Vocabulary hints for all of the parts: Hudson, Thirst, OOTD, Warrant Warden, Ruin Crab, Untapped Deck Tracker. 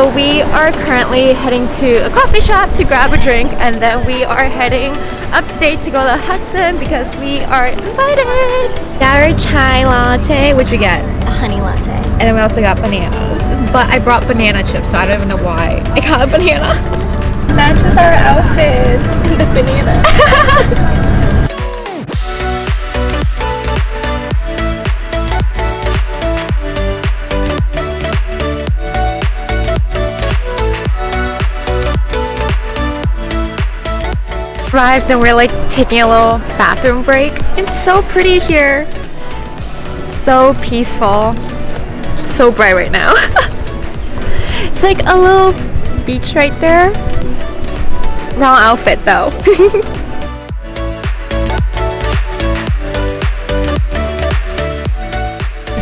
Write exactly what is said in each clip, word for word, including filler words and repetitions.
So we are currently heading to a coffee shop to grab a drink, and then we are heading upstate to go to Hudson because we are invited. Got our chai latte. What'd you get? A honey latte. And then we also got bananas. But I brought banana chips, so I don't even know why I got a banana. Matches our outfits. The banana. Arrived and we're like taking a little bathroom break. It's so pretty here, so peaceful, so bright right now. It's like a little beach right there. Wrong outfit though.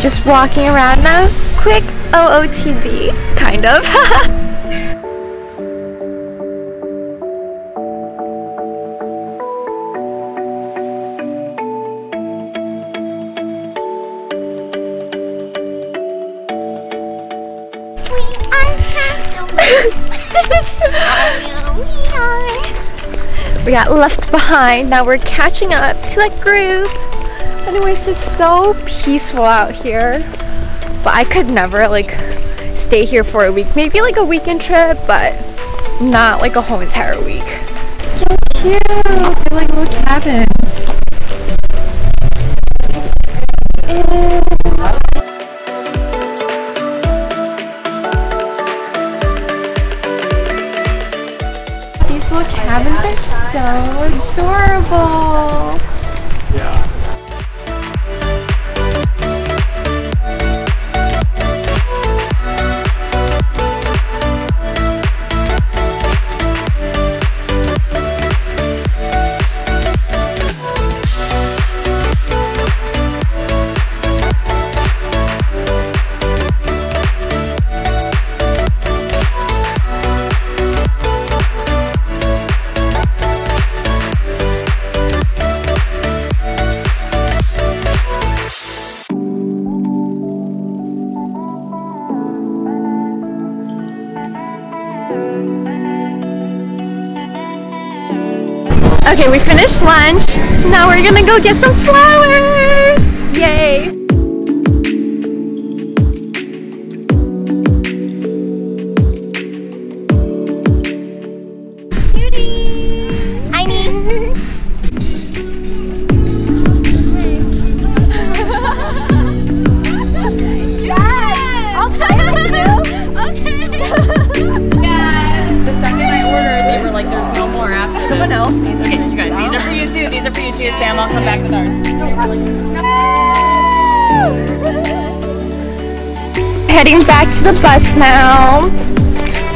Just walking around now, quick O O T D kind of. We got left behind. Now we're catching up to that group. Anyways, it's so peaceful out here, but I could never like stay here for a week. Maybe like a weekend trip, but not like a whole entire week. So cute. They're like little cabins. Cabins are so adorable. Yeah. Okay, we finished lunch. Now we're gonna go get some flowers! Yay! Cutie! I mean... Yes! I'll tell you! Okay! Like there's no more after someone else. Okay, you guys, these are for you too. These are for you too. Sam, I'll come back with ours. Heading back to the bus now.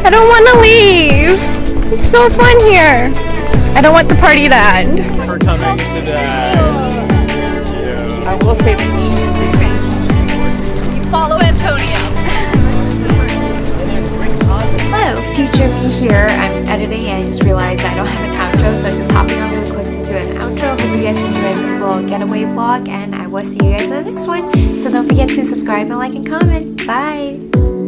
I don't want to leave. It's so fun here. I don't want the party to end. For coming today. I will say the easy. You follow Antonio. Hello, future me here. I'm editing and I just realized I don't have an outro, so I'm just hopping on really quick to do an outro. Hope you guys enjoyed this little getaway vlog, and I will see you guys in the next one. So don't forget to subscribe and like and comment. Bye!